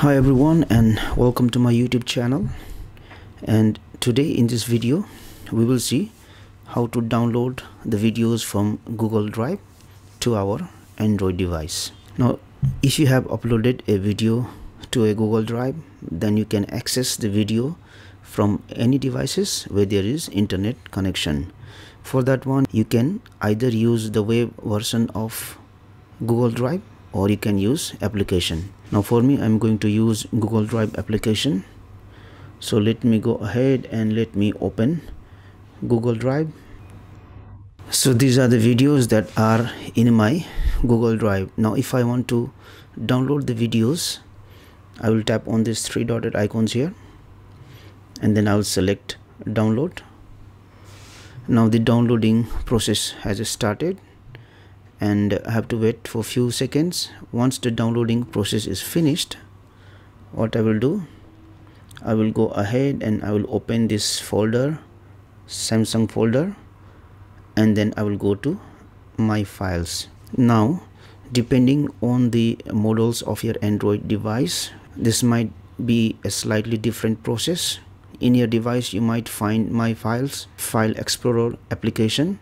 Hi everyone, and welcome to my YouTube channel. And today in this video we will see how to download the videos from Google Drive to our Android device. Now if you have uploaded a video to a Google Drive, then you can access the video from any devices where there is internet connection. For that one, you can either use the web version of Google Drive or you can use application. Now for me, I'm going to use Google Drive application. So let me go ahead and let me open Google Drive. So these are the videos that are in my Google Drive. Now if I want to download the videos, I will tap on these three dotted icons here, and then I will select download. Now the downloading process has started, and I have to wait for a few seconds. Once the downloading process is finished, what I will do, I will go ahead and I will open this folder, Samsung folder, and then I will go to my files. Now depending on the models of your Android device, this might be a slightly different process. In your device you might find My Files, File Explorer application,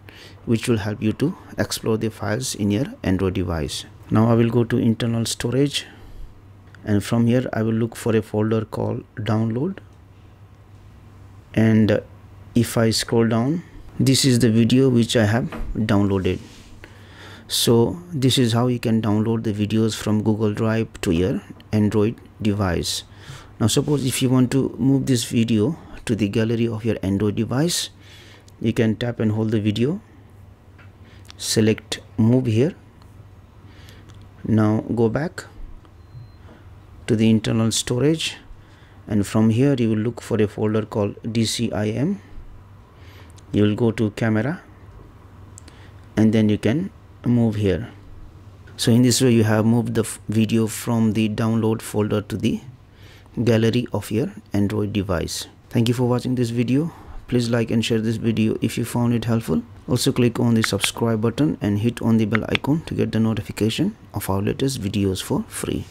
which will help you to explore the files in your Android device. Now I will go to internal storage, and from here I will look for a folder called download, and if I scroll down, this is the video which I have downloaded. So this is how you can download the videos from Google Drive to your Android device. Now suppose if you want to move this video to the gallery of your Android device, you can tap and hold the video, select move here. Now go back to the internal storage, and from here you will look for a folder called DCIM. You will go to camera, and then you can move here. So in this way you have moved the video from the download folder to the gallery of your Android device. Thank you for watching this video. Please like and share this video if you found it helpful. Also click on the subscribe button and hit on the bell icon to get the notification of our latest videos for free.